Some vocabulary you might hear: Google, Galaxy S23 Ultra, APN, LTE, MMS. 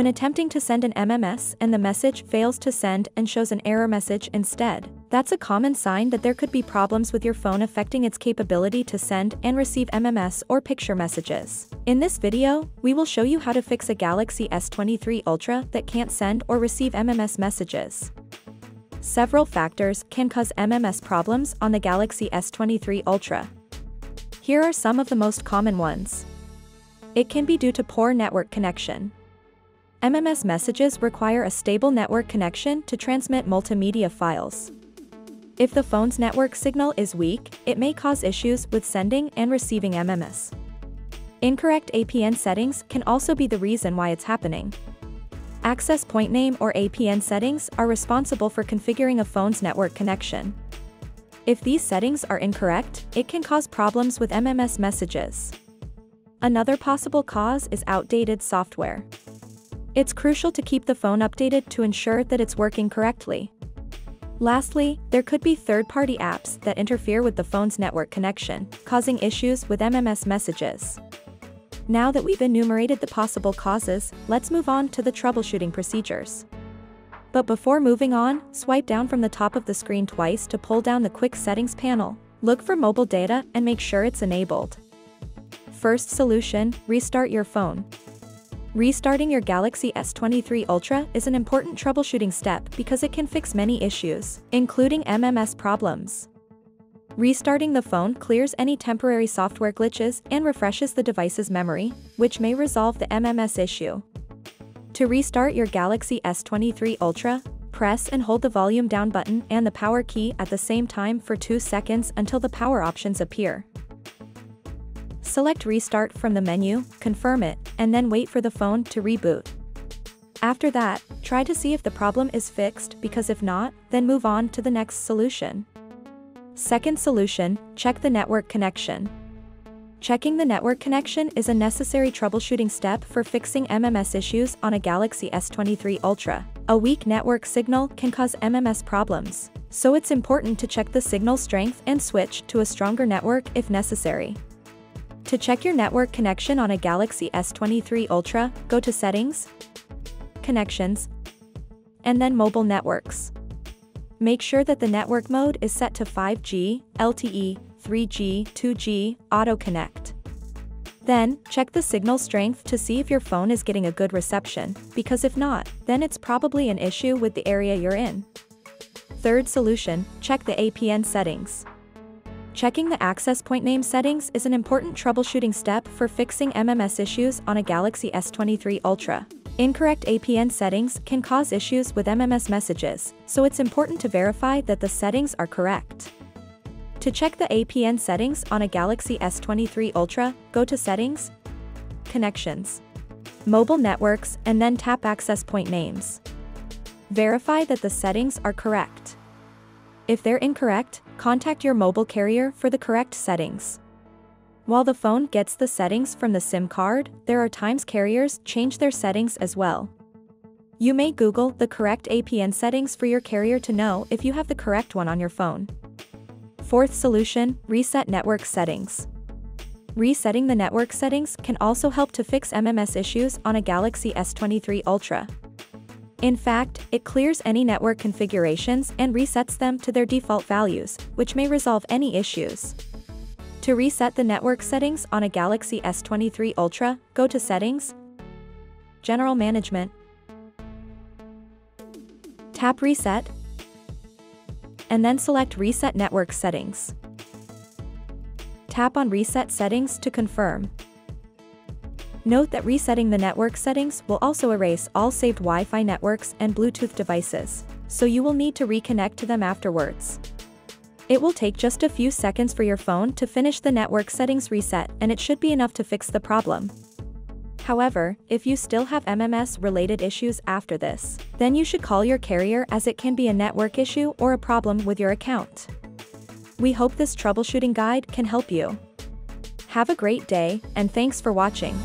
when attempting to send an MMS and the message fails to send and shows an error message instead. That's a common sign that there could be problems with your phone affecting its capability to send and receive MMS or picture messages. In this video, we will show you how to fix a Galaxy S23 Ultra that can't send or receive MMS messages. Several factors can cause MMS problems on the Galaxy S23 Ultra. Here are some of the most common ones. It can be due to poor network connection. MMS messages require a stable network connection to transmit multimedia files. If the phone's network signal is weak, it may cause issues with sending and receiving MMS. Incorrect APN settings can also be the reason why it's happening. Access point name or APN settings are responsible for configuring a phone's network connection. If these settings are incorrect, it can cause problems with MMS messages. Another possible cause is outdated software. It's crucial to keep the phone updated to ensure that it's working correctly. Lastly, there could be third-party apps that interfere with the phone's network connection, causing issues with MMS messages. Now that we've enumerated the possible causes, let's move on to the troubleshooting procedures. But before moving on, swipe down from the top of the screen twice to pull down the Quick Settings panel. Look for Mobile Data and make sure it's enabled. First solution, restart your phone. Restarting your Galaxy S23 Ultra is an important troubleshooting step because it can fix many issues, including MMS problems. Restarting the phone clears any temporary software glitches and refreshes the device's memory, which may resolve the MMS issue. To restart your Galaxy S23 Ultra, press and hold the volume down button and the power key at the same time for 2 seconds until the power options appear. Select Restart from the menu, confirm it, and then wait for the phone to reboot. After that, try to see if the problem is fixed, because if not, then move on to the next solution. Second solution, check the network connection. Checking the network connection is a necessary troubleshooting step for fixing MMS issues on a Galaxy S23 Ultra. A weak network signal can cause MMS problems, so it's important to check the signal strength and switch to a stronger network if necessary. To check your network connection on a Galaxy S23 Ultra, go to Settings, Connections, and then Mobile Networks. Make sure that the network mode is set to 5G, LTE, 3G, 2G, Auto Connect. Then, check the signal strength to see if your phone is getting a good reception, because if not, then it's probably an issue with the area you're in. Third solution, check the APN settings. Checking the access point name settings is an important troubleshooting step for fixing MMS issues on a Galaxy S23 Ultra. Incorrect APN settings can cause issues with MMS messages, so it's important to verify that the settings are correct. To check the APN settings on a Galaxy S23 Ultra, go to Settings, Connections, Mobile Networks, and then tap Access Point Names. Verify that the settings are correct. If they're incorrect, contact your mobile carrier for the correct settings. While the phone gets the settings from the SIM card, there are times carriers change their settings as well. You may Google the correct APN settings for your carrier to know if you have the correct one on your phone. Fourth solution, reset network settings. Resetting the network settings can also help to fix MMS issues on a Galaxy S23 Ultra. In fact, it clears any network configurations and resets them to their default values, which may resolve any issues. To reset the network settings on a Galaxy S23 Ultra, go to Settings, General Management, tap Reset, and then select Reset Network Settings. Tap on Reset Settings to confirm. Note that resetting the network settings will also erase all saved Wi-Fi networks and Bluetooth devices, so you will need to reconnect to them afterwards. It will take just a few seconds for your phone to finish the network settings reset, and it should be enough to fix the problem. However, if you still have MMS-related issues after this, then you should call your carrier, as it can be a network issue or a problem with your account. We hope this troubleshooting guide can help you. Have a great day, and thanks for watching.